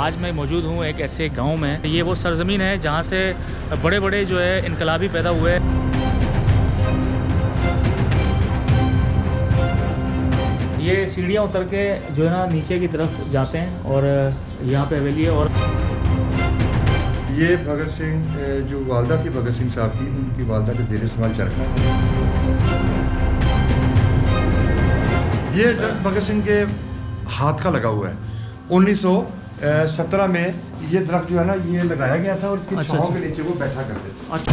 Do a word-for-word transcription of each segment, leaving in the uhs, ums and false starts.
आज मैं मौजूद हूँ एक ऐसे गांव में। ये वो सरजमीन है जहाँ से बड़े बड़े जो है इनकलाबी पैदा हुए। ये सीढ़ियाँ उतर के जो है ना नीचे की तरफ जाते हैं और यहाँ पे हवेली है। और ये भगत सिंह जो वालदा थी, भगत सिंह साहब की, उनकी वालदा के जेर इस्तेमाल चरखा। ये दर्द भगत सिंह के हाथ का लगा हुआ है। उन्नीस सौ सत्रह में ये दरख्त जो है ना ये लगाया गया था और इसकी अच्छा, छाँव के नीचे वो बैठा करते थे। अच्छा।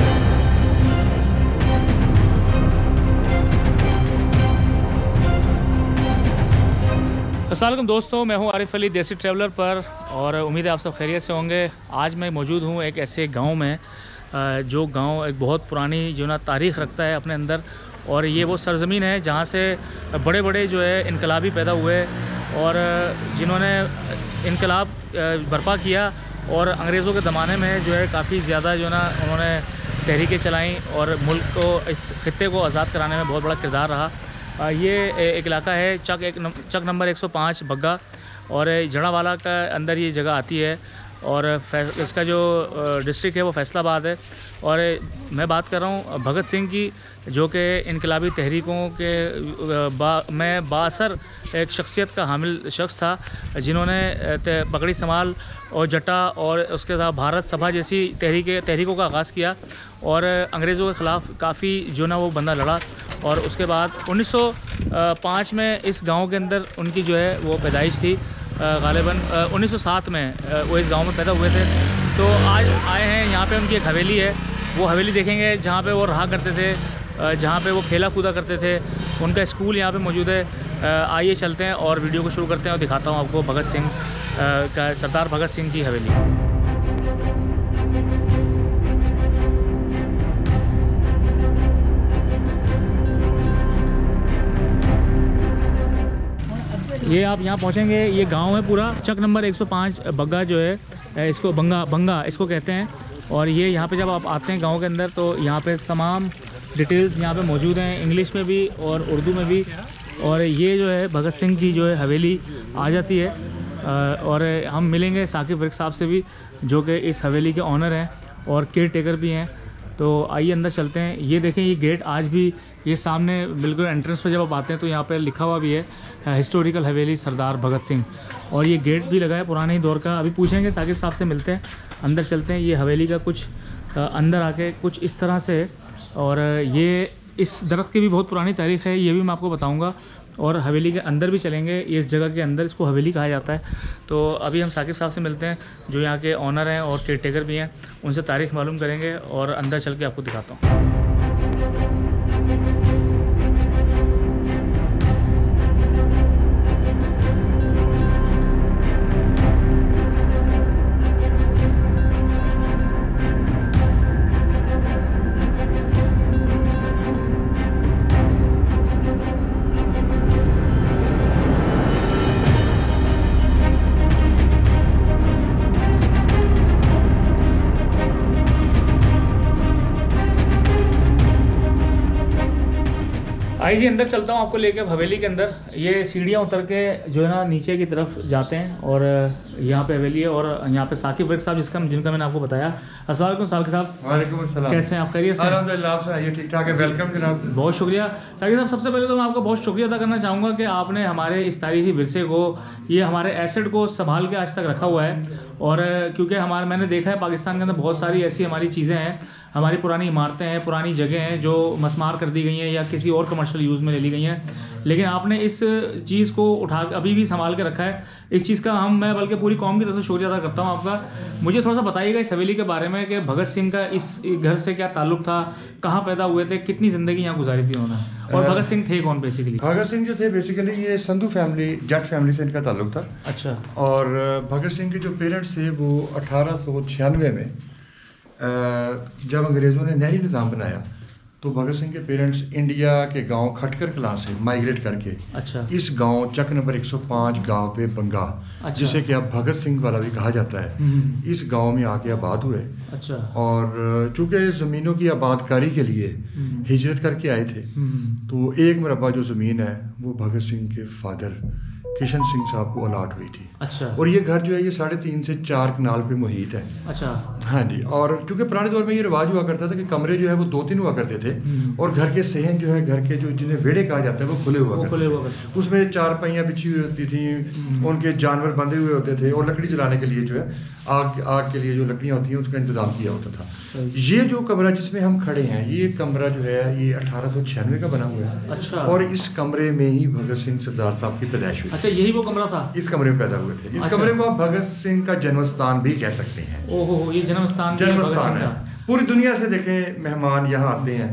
अस्सलामुअलैकुम दोस्तों, मैं हूँ आरिफ अली देसी ट्रेवलर पर और उम्मीद है आप सब खैरियत से होंगे। आज मैं मौजूद हूँ एक ऐसे गांव में जो गांव एक बहुत पुरानी जो ना तारीख़ रखता है अपने अंदर। और ये वो सरजमीन है जहाँ से बड़े बड़े जो है इनकलाबी पैदा हुए और जिन्होंने इनकलाब बर्पा किया और अंग्रेज़ों के ज़माने में जो है काफ़ी ज़्यादा जो ना उन्होंने तहरीकें चलाईं और मुल्क को, इस खित्ते को आज़ाद कराने में बहुत बड़ा किरदार रहा। ये एक इलाका है चक एक चक नंबर एक सौ पाँच बंगा और जड़ावाला का अंदर ये जगह आती है और इसका जो डिस्ट्रिक्ट है वो फैसलाबाद है। और मैं बात कर रहा हूँ भगत सिंह की, जो कि इनकलाबी तहरीकों के बा, में बासर एक शख्सियत का हामिल शख्स था, जिन्होंने पगड़ी संभाल और जटा और उसके साथ भारत सभा जैसी तहरीक तहरीकों का आगाज़ किया और अंग्रेज़ों के ख़िलाफ़ काफ़ी जो ना वो बंदा लड़ा। और उसके बाद उन्नीस सौ पाँच में इस गांव के अंदर उनकी जो है वो पैदाइश थी। गालिबन उन्नीस सौ सात में वो इस गांव में पैदा हुए थे। तो आज आए हैं, यहाँ पे उनकी एक हवेली है, वो हवेली देखेंगे जहाँ पे वो रहा करते थे, जहाँ पे वो खेला कूदा करते थे। उनका स्कूल यहाँ पे मौजूद है। आइए चलते हैं और वीडियो को शुरू करते हैं और दिखाता हूँ आपको भगत सिंह का, सरदार भगत सिंह की हवेली। ये आप यहाँ पहुँचेंगे, ये गांव है पूरा चक नंबर एक सौ पाँच बंगा जो है, इसको बंगा बंगा इसको कहते हैं। और ये यहाँ पे जब आप आते हैं गांव के अंदर तो यहाँ पे तमाम डिटेल्स यहाँ पे मौजूद हैं, इंग्लिश में भी और उर्दू में भी। और ये जो है भगत सिंह की जो है हवेली आ जाती है। और हम मिलेंगे साकिब विर्क साहब से भी, जो कि इस हवेली के ऑनर हैं और केयर टेकर भी हैं। तो आइए अंदर चलते हैं। ये देखें, ये गेट आज भी, ये सामने बिल्कुल एंट्रेंस पे जब आप आते हैं तो यहाँ पे लिखा हुआ भी है हिस्टोरिकल हवेली सरदार भगत सिंह। और ये गेट भी लगा है पुराने दौर का। अभी पूछेंगे साकिब साहब से, मिलते हैं, अंदर चलते हैं। ये हवेली का कुछ अंदर आके कुछ इस तरह से, और ये इस दरख्त की भी बहुत पुरानी तारीख़ है, ये भी मैं आपको बताऊँगा। और हवेली के अंदर भी चलेंगे, इस जगह के अंदर, इसको हवेली कहा जाता है। तो अभी हम साकिब साहब से मिलते हैं, जो यहाँ के ऑनर हैं और केयर टेकर भी हैं, उनसे तारीख मालूम करेंगे और अंदर चल के आपको दिखाता हूँ। भाई जी अंदर चलता हूँ आपको लेके हवेली के अंदर। ये सीढ़ियाँ उतर के जो है ना नीचे की तरफ जाते हैं और यहाँ पे हवेली है। और यहाँ पे साकिब विर्क साहब, जिसका जिनका मैंने आपको बताया। अस्सलाम वालेकुम साकिब साहब। वालेकुम अस्सलाम, कैसे हैं आप? खैरियत से? अल्हम्दुलिल्लाह, आप सही? ठीक ठाक है। वेलकम जनाब। बहुत शुक्रिया साकिब साहब। सबसे पहले तो मैं आपका बहुत शुक्रिया अदा करना चाहूँगा कि आपने हमारे इस तारीखी विरसे को, ये हमारे एसेट को संभाल के आज तक रखा हुआ है। और क्योंकि हमारे, मैंने देखा है पाकिस्तान के अंदर बहुत सारी ऐसी हमारी चीज़ें हैं, हमारी पुरानी इमारतें हैं, पुरानी जगह हैं जो मस्मार कर दी गई हैं या किसी और कमर्शियल यूज़ में ले ली गई हैं, लेकिन आपने इस चीज़ को उठा अभी भी संभाल के रखा है। इस चीज़ का हम मैं बल्कि पूरी कौम की तरफ से शुक्रिया अदा करता हूँ आपका। मुझे थोड़ा सा बताइएगा इस हवेली के बारे में कि भगत सिंह का इस घर से क्या ताल्लुक़ था, कहाँ पैदा हुए थे, कितनी ज़िंदगी यहाँ गुजारी थी उन्होंने, और भगत सिंह थे कौन बेसिकली? भगत सिंह जो थे बेसिकली, ये संधू फैमिली, जट फैमिली से इनका ताल्लुक़ था। अच्छा। और भगत सिंह के जो पेरेंट्स थे वो अठारह सौ छियानवे में जब अंग्रेज़ों ने नहरी निज़ाम बनाया तो भगत सिंह के पेरेंट्स इंडिया के गांव खटकर कलां से माइग्रेट करके अच्छा इस गांव चक नंबर एक सौ पाँच गांव पे बंगा, अच्छा। जिसे कि अब भगत सिंह वाला भी कहा जाता है, इस गांव में आके आबाद हुए। अच्छा। और चूँकि ज़मीनों की आबादकारी के लिए हिजरत करके आए थे तो एक मुरब्बा जो ज़मीन है वो भगत सिंह के फादर किशन सिंह साहब को अलाट हुई थी। अच्छा। और ये घर जो है ये साढ़े तीन से चार कनाल पे मुहित है। अच्छा। हाँ जी। और चूँकि पुराने दौर में ये रिवाज हुआ करता था कि कमरे जो है वो दो तीन हुआ करते थे और घर के सहन जो है घर के जो जिन्हें वेड़े कहा जाता है वो खुले हुआ करते खुले हुआ करते उसमें चार पहियाँ बिछी हुई होती थी, उनके जानवर बंधे हुए होते थे और लकड़ी जलाने के लिए जो है आग आग के लिए जो लकड़ियाँ होती हैं उसका इंतजाम किया होता था। ये जो कमरा जिसमें हम खड़े हैं ये कमरा जो है ये अठारह सौ छियानवे का बना हुआ है। अच्छा। और इस कमरे में ही भगत सिंह सरदार साहब की पैदाइश हुई। अच्छा, यही वो कमरा था। इस कमरे में पैदा हुए थे। इस अच्छा। कमरे को आप भगत सिंह का जन्मस्थान भी कह सकते हैं। ओहो, ये जन्मस्थान जन्मस्थान है। पूरी दुनिया से देखें मेहमान यहाँ आते हैं,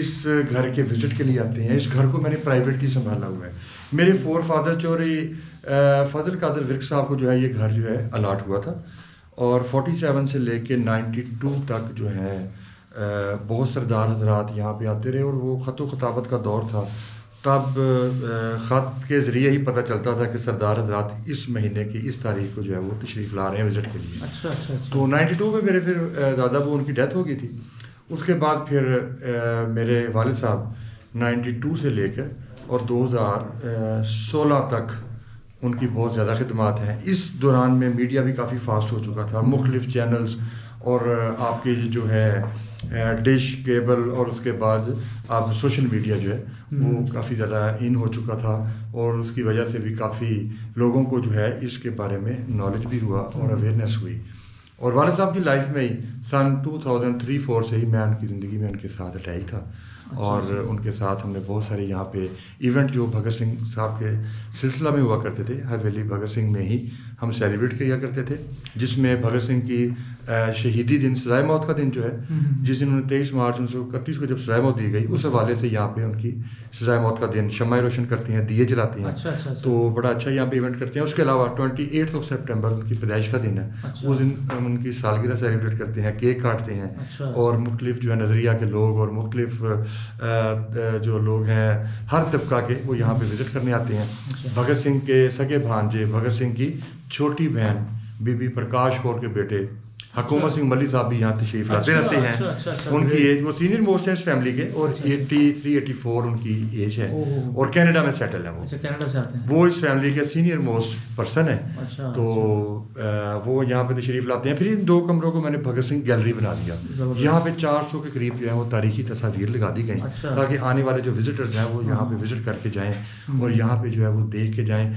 इस घर के विजिट के लिए आते हैं। इस घर को मैंने प्राइवेटली संभाला हुआ है। मेरे फोर फादर चोरी फजल कादर विर्क साहब को जो है ये घर जो है अलाट हुआ था और फोर्टी सेवन से लेकर नाइन्टी टू तक जो है बहुत सरदार हजरात यहाँ पे आते रहे और वो ख़त खताबत का दौर था। तब ख़त के ज़रिए ही पता चलता था कि सरदार हजरात इस महीने की इस तारीख को जो है वो तशरीफ़ ला रहे हैं विज़िट के लिए। अच्छा अच्छा, अच्छा। तो नाइन्टी टू में मेरे फिर दादा वो उनकी डेथ हो गई थी। उसके बाद फिर आ, मेरे वालिद साहब नाइन्टी टू से लेकर और दो हज़ार सोलह तक उनकी बहुत ज़्यादा खिदमत हैं। इस दौरान में मीडिया भी काफ़ी फास्ट हो चुका था, मुख्तलिफ़ चैनल्स और आपके जो है डिश केबल और उसके बाद आप सोशल मीडिया जो है वो काफ़ी ज़्यादा इन हो चुका था और उसकी वजह से भी काफ़ी लोगों को जो है इसके बारे में नॉलेज भी हुआ और अवेयरनेस हुई। और वाले साहब की लाइफ में ही सन दो हज़ार तीन चार से ही मैं उनकी ज़िंदगी में उनके साथ अटैच था। अच्छा, और अच्छा। उनके साथ हमने बहुत सारे यहाँ पे इवेंट जो भगत सिंह साहब के सिलसिला में हुआ करते थे हवेली भगत सिंह में ही हम सेलिब्रेट किया करते थे, जिसमें भगत सिंह की शहीदी दिन सजाए मौत का दिन जो है जिस दिन उन्हें तेईस मार्च उन्नीस सौ इकतीस को जब सजाए मौत दी गई उस हवाले से यहाँ पे उनकी सजाए मौत का दिन शमाएँ रोशन करते हैं, दिए जलाते हैं। अच्छा, अच्छा, अच्छा। तो बड़ा अच्छा यहाँ पे इवेंट करते हैं। उसके अलावा ट्वेंटी एट्थ ऑफ सेप्टेम्बर उनकी पैदाइश का दिन है। अच्छा। उस दिन उनकी सालगिरह सेलिब्रेट करते हैं, केक काटते हैं और मुख्तलिफ जो है नजरिया के लोग और मुख्तलिफ जो लोग हैं हर तबका के वो यहाँ पे विज़िट करने आते हैं। भगत सिंह के सगे भांजे, भगत सिंह की छोटी बहन बीबी प्रकाश कौर के बेटे हकूम सिंह मल्ली साहब भी यहाँ तशरीफ लाते रहते हैं। अच्छा, अच्छा, अच्छा, उनकी एज वो सीनियर मोस्ट है इस फैमिली के और तिरासी चौरासी उनकी एज है और कनाडा में सेटल है वो। अच्छा, कनाडा से आते हैं। वो इस फैमिली के सीनियर मोस्ट पर्सन है। अच्छा, तो अच्छा। आ, वो यहाँ पे तशरीफ लाते हैं। फिर इन दो कमरों को मैंने भगत सिंह गैलरी बना दिया। यहाँ पे चार सौ के करीब जो है वो तारीखी तस्वीर लगा दी गई ताकि आने वाले जो विजिटर्स हैं वो यहाँ पे विजिट करके जाएँ और यहाँ पे जो है वो देख के जाएँ,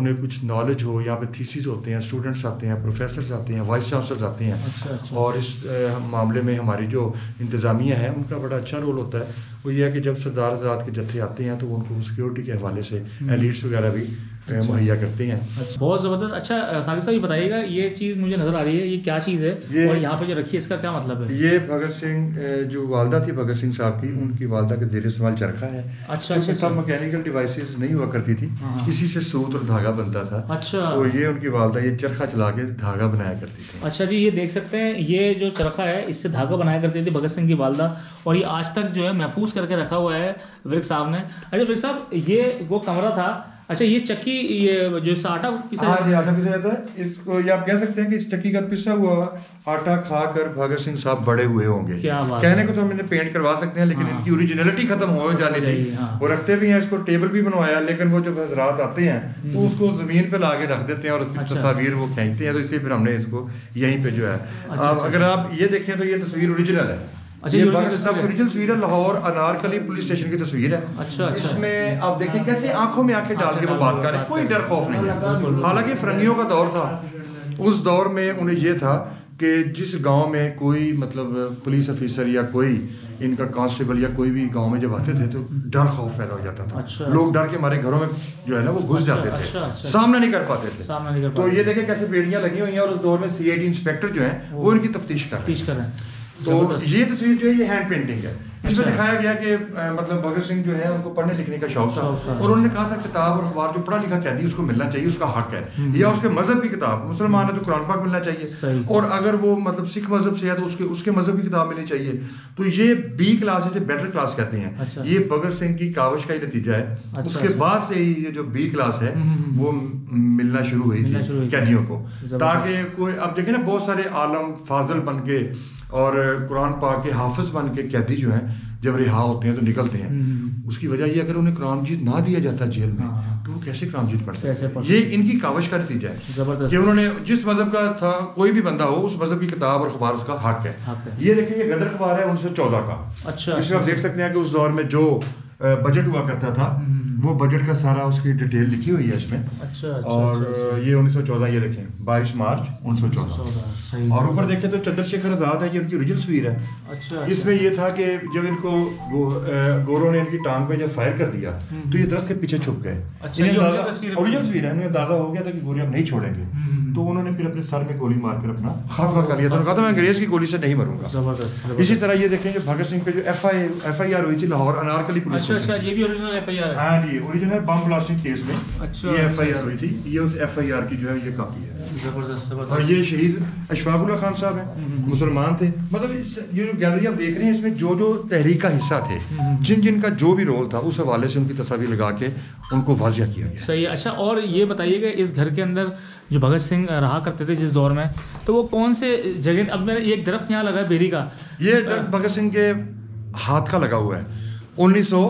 उन्हें कुछ नॉलेज हो। यहाँ पे थीसिस होते हैं, स्टूडेंट्स आते हैं, प्रोफेसर्स आते हैं, वाइस चांसलर्स आते हैं। अच्छा, अच्छा। और इस आ, मामले में हमारी जो इंतज़ामिया है उनका बड़ा अच्छा रोल होता है। वो यह है कि जब सरदार हजरात के जत्थे आते हैं तो उनको सिक्योरिटी के हवाले से एलिट्स वगैरह भी अच्छा। मुहैया करते हैं। अच्छा। बहुत ज़बरदस्त। अच्छा साकिब साहब ये बताइएगा, ये चीज़ मुझे नज़र आ रही है, ये क्या चीज़ है ये, और यहाँ पे जो रखी है इसका क्या मतलब है? ये भगत सिंह जो वालदा थी भगत सिंह साहब की, उनकी वालदा के ज़ेर इस्तेमाल चरखा है। अच्छा, अच्छा, सब मैकेनिकल डिवाइसेस नहीं हुआ करती थी, इसी से सूत और धागा बनता था। अच्छा। तो ये उनकी वालदा ये चरखा चला के धागा बनाया करती थी। अच्छा जी, ये देख सकते हैं ये जो चरखा है इससे धागा बनाया करती थी भगत सिंह की वालदा और ये आज तक जो है महफूज करके रखा हुआ है विर्क साहब ने। अच्छा विर्क साहब, ये वो कमरा था। अच्छा, ये चक्की ये जो आटा पिसा आटा पिसा जाता है इसको, ये आप कह सकते हैं कि इस चक्की का पिसा हुआ आटा खाकर भगत सिंह साहब बड़े हुए होंगे। क्या बात, कहने को तो हम इन्हें पेंट करवा सकते हैं लेकिन हाँ। इनकी ओरिजिनलिटी खत्म हो जानी थी। हाँ। वो रखते भी हैं, इसको टेबल भी बनवाया लेकिन वो जब हजरात आते हैं तो उसको जमीन पे ला के रख देते हैं और उसकी तस्वीर वो खींचते हैं, तो इसलिए फिर हमने इसको यहीं पे जो है अगर आप ये देखें तो ये तस्वीर ओरिजिनल है। अच्छा, ये भगत साहब की ओरिजिनल तस्वीर है, लाहौर अनारकली पुलिस स्टेशन की तस्वीर है। अच्छा, अच्छा। इसमें आप देखिए कैसे आंखों में आंखें डाल के वो बात कर रहे हैं, कोई डर खौफ नहीं है। हालांकि फिरंगियों का दौर था, उस दौर में उन्हें ये था कि जिस गांव में कोई मतलब पुलिस ऑफिसर या कोई इनका कांस्टेबल या कोई भी गांव में जब आते थे तो डर खौफ पैदा हो जाता था। अच्छा, लोग डर के हमारे घरों में जो है ना वो घुस अच्छा, जाते थे। अच्छा, अच्छा, सामना नहीं कर पाते थे सामना नहीं कर पाते। तो ये देखें कैसे बेड़ियां लगी हुई हैं और उस दौर में सीआईडी इंस्पेक्टर जो है वो इनकी तफ्तीश कर तफ्तीश कर रहे हैं। तो ये तस्वीर जो है ये हैंड पेंटिंग है। इसमें दिखाया गया कि मतलब भगत सिंह जो है उनको पढ़ने लिखने का शौक था और उन्होंने कहा था किताब और अखबार जो पढ़ा लिखा कहती है उसको मिलना चाहिए, उसका हक है। या उसके मजहब की किताब, मुसलमान है तो कुरान पाक मिलना चाहिए और अगर वो मतलब सिख मजहब से है तो उसके उसके मजहब की किताब मिलनी चाहिए। तो ये बी क्लास है, बेटर क्लास कहते हैं, ये भगत सिंह की कावश का ही नतीजा है। उसके बाद से ही ये जो बी क्लास है वो मिलना शुरू हुई थी कैदियों को, ताकि कोई अब देखे ना बहुत सारे आलम फाजल बन के और कुरान पाक के हाफिज बन के कैदी जो हैं जब रिहा होते हैं तो निकलते हैं, उसकी वजह यह अगर उन्हें कुरान जीत ना दिया जाता जेल में तो वो कैसे क्राम जीत पड़ते हैं। ये इनकी कावश का नतीजा है जबरदस्त, उन्होंने जिस मजहब का था कोई भी बंदा हो उस मजहब की किताब और अखबार उसका हक है। ये देखिए ये गदर अखबार है उन्नीस सौ चौदह का। अच्छा, इसमें आप देख सकते हैं कि उस दौर में जो बजट हुआ करता था वो बजट का सारा उसकी डिटेल लिखी हुई है इसमें। अच्छा, अच्छा, और अच्छा, ये उन्नीस सौ चौदह ये देखें बाईस मार्च उन्नीस सौ चौदह। और ऊपर देखें तो चंद्रशेखर आजाद है, ये उनकी ओरिजिनल तस्वीर है। अच्छा, इसमें ये था कि जब इनको गोरों ने इनकी टांग पे जब फायर कर दिया तो ये दरख्त के पीछे छुप गए। ओरिजिनल तस्वीर है, अंदाजा हो गया था कि गोरे अब नहीं छोड़ेंगे तो उन्होंने फिर अपने सर में गोली मारकर अपना खात्मा कर लिया था। उन्होंने कहा था मैं अंग्रेज की गोली से नहीं मरूंगा। इसी तरह ये देखें भगत सिंह पे जो F I F I R हुई थी लाहौर अनारकली पुलिस। अच्छा, अच्छा, ये भी ओरिजिनल एफ आई आर है। हाँ जी, ओरिजिनल बम ब्लास्टिंग केस में ये एफ आई आर हुई थी, ये उस एफ आई आर की जो है ये कॉपी है। जबरदस्त। और ये शहीद अशफाकुल्ला खान साहब हैं, मुसलमान थे। मतलब ये जो गैलरी आप देख रहे हैं इसमें जो जो तहरीक का हिस्सा थे, जिन जिन का जो भी रोल था, उस हवाले से उनकी तस्वीर लगा के उनको वाजिया किया गया। सही है। अच्छा, और ये बताइए कि इस घर के अंदर जो भगत सिंह रहा करते थे जिस दौर में, तो वो कौन से जगह? अब मैंने एक दरख्त यहाँ लगा है बेरी का, ये दरख्त भगत सिंह के हाथ का लगा हुआ है। उन्नीस सौ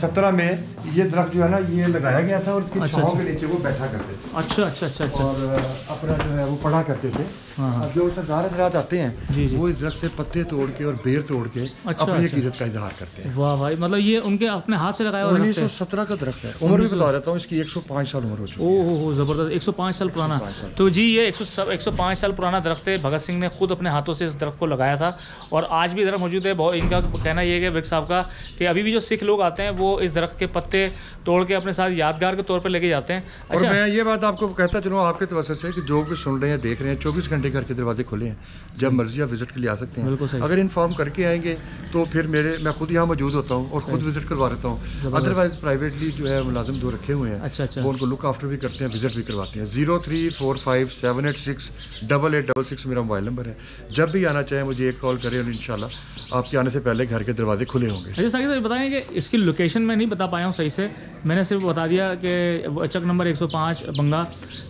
सत्रह में ये दरख्त जो है ना ये लगाया गया था और इसकी छांव के नीचे वो बैठा करते थे। अच्छा अच्छा अच्छा अच्छा। और अपना जो है वो पढ़ा करते थे। अब जो सरदार हजरात आते हैं वो इस दरख्त से पत्ते तोड़ के और बेर तोड़ के अपनी अकीदत का इजहार करते हैं। वाह भाई, मतलब ये उनके अपने हाथ से लगाया हुआ दरख्त है। उन्नीस सौ सत्रह का दरख्त है। उम्र भी बता देता हूँ इसकी, एक सौ पाँच साल उम्र हो चुकी है। ओहो, जबरदस्त, एक सौ पाँच साल पुराना। तो जी ये एक सौ पाँच साल पुराना दरख्त है, भगत सिंह ने खुद अपने हाथों से इस दरख्त को लगाया था और आज भी दरख्त मौजूद है। बहुत इनका कहना यह है कि विर्क साहब का कि अभी भी जो सिख लोग आते हैं वो इस दरख्त के पत्ते तोड़ के अपने साथ यादगार के तौर पर लेके जाते हैं। और मैं ये बात आपको कहता चलूँ आपके तवज्जो से कि जो कुछ सुन रहे हैं देख रहे हैं, चौबीस घंटे घर के दरवाजे खुले हैं, जब मर्जी आप विजिट के लिए आ सकते हैं। अगर इन्फॉर्म करके आएंगे तो फिर मेरे मैं खुद यहाँ मौजूद होता हूँ और खुद विजिट करवा देता हूँ। अदरवाइज प्राइवेटली जो है मुलाजिम दो रखे हुए हैं। अच्छा, अच्छा। वो उनको लुक आफ्टर भी करते हैं, विजिट भी करवाते हैं। Zero three four five seven eight six double eight double six मेरा मोबाइल नंबर है। जब भी आना चाहे मुझे एक कॉल करें और इंशाल्लाह आपके आने से पहले घर के दरवाजे खुले होंगे। साकिब बताएं कि इसकी लोकेशन मैं नहीं बता पाया हूँ सही से, मैंने सिर्फ बता दिया कि चक नंबर एक सौ पाँच बंगा।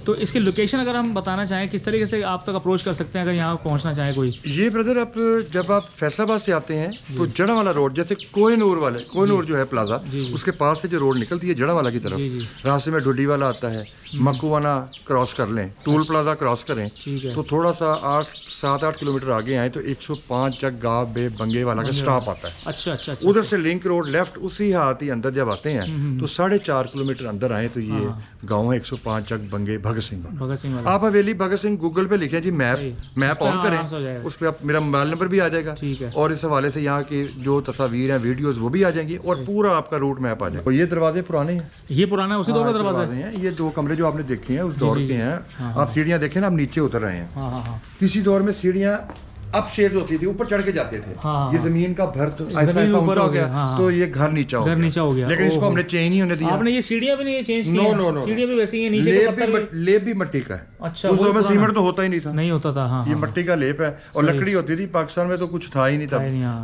तो इसकी लोकेशन अगर हम बताना चाहें किस तरीके से आप तक अप्रोच कर सकते हैं अगर यहाँ पहुँचना चाहें कोई? ये ब्रदर आप जब आप फैसलाबाद से आते हैं तो जड़ावाला रोड, जैसे कोहिनूर वाले कोहिनूर जो है प्लाजा, उसके पास से जो रोड निकलती है जड़ावाला की तरफ, रास्ते में डुडी वाला आता है, मकुआना क्रॉस कर लें, टोल प्लाजा क्रॉस करें तो थोड़ा सा आठ सात आठ किलोमीटर आगे आए तो एक सौ पाँच चक गाँव बे बंगे वाला का स्टॉप आता है। अच्छा अच्छा। उधर से लिंक रोड लेफ्ट उसी हाथ ही अंदर जब आते हैं तो साढ़े चार किलोमीटर अंदर आए तो ये गांव है एक सौ पाँच चक बंगे भगत सिंह। भगत सिंह आप हवेली भगत सिंह गूगल पे लिखें जी, मैप मैप ऑन करें, उस पर आप मेरा मोबाइल नंबर भी आ जाएगा और इस हवाले से यहाँ की जो तस्वीर हैं वीडियोस वो भी आ जाएंगी और पूरा आपका रूट मैप आ जाएगा। तो ये दरवाजे पुराने हैं, ये पुराना उसी दौर के दरवाजे हैं। ये दो कमरे जो आपने देखे हैं उस दौर के हैं। आप सीढ़ियाँ देखें ना, आप नीचे उतर रहे हैं, किसी दौर में सीढ़ियाँ अप शेड होती थी, ऊपर चढ़ के जाते थे। हाँ, ये जमीन का भर तो ऐसा ऊपर हो गया। हाँ, तो ये घर नीचा हो, घर नीचा हो गया। लेकिन इसको हमने चेंज नहीं होने दिया। आपने ये सीढ़ियां भी नहीं चेंज की? नो नो नो, सीढ़ियां भी वैसे ही हैं, नीचे का पत्थर लेप भी मट्टी का है। अच्छा, उस दौर में सीमेंट तो होता ही नहीं था, नहीं होता था। हां, ये मट्टी का लेप है और लकड़ी होती थी। पाकिस्तान में तो कुछ था ही नहीं था,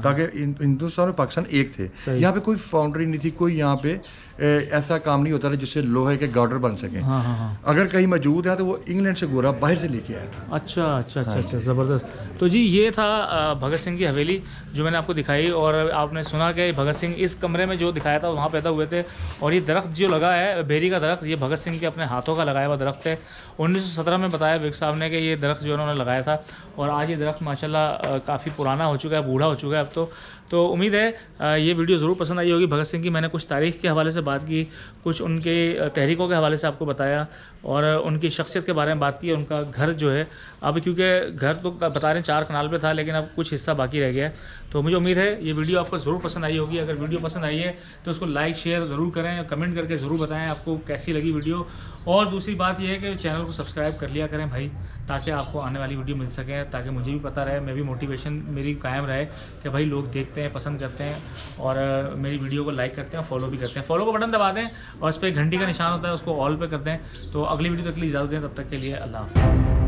ताकि हिंदुस्तान और पाकिस्तान एक थे। यहाँ पे कोई फाउंड्री नहीं थी, कोई यहाँ पे ऐसा काम नहीं होता था जिससे लोहे के गार्डर बन सके। हाँ, हाँ, हाँ। अगर कहीं मौजूद है तो वो इंग्लैंड से गोरा बाहर से लेके आया था। अच्छा अच्छा अच्छा अच्छा, ज़बरदस्त। तो जी ये था भगत सिंह की हवेली जो मैंने आपको दिखाई और आपने सुना कि भगत सिंह इस कमरे में जो दिखाया था वहाँ पैदा हुए थे और ये दरख्त जो लगा है बेरी का दरख्त ये भगत सिंह के अपने हाथों का लगाया हुआ दरख्त है। उन्नीस सौ सत्रह में बताया विर्क साहब ने कि ये दरख्त जो उन्होंने लगाया था और आज ये दरख्त माशाल्लाह काफ़ी पुराना हो चुका है, बूढ़ा हो चुका है अब तो। तो उम्मीद है ये वीडियो ज़रूर पसंद आई होगी। भगत सिंह की मैंने कुछ तारीख़ के हवाले से बात की, कुछ उनके तहरीकों के हवाले से आपको बताया और उनकी शख्सियत के बारे में बात की। उनका घर जो है अब क्योंकि घर तो बता रहे हैं चार कनाल पे था लेकिन अब कुछ हिस्सा बाकी रह गया है। तो मुझे उम्मीद है ये वीडियो आपको ज़रूर पसंद आई होगी। अगर वीडियो पसंद आई है तो उसको लाइक शेयर ज़रूर करें, कमेंट करके ज़रूर बताएँ आपको कैसी लगी वीडियो। और दूसरी बात यह है कि चैनल को सब्सक्राइब कर लिया करें भाई, ताकि आपको आने वाली वीडियो मिल सके, ताकि मुझे भी पता रहे, मैं भी मोटिवेशन मेरी कायम रहे कि भाई लोग देखते हैं, पसंद करते हैं और मेरी वीडियो को लाइक करते हैं, फॉलो भी करते हैं। फॉलो का बटन दबा दें और उस पर घंटी का निशान होता है उसको ऑल पे कर दें। तो अगली वीडियो तक के लिए इजाज़त दें, तब तक के लिए अल्लाह हाफ़िज़।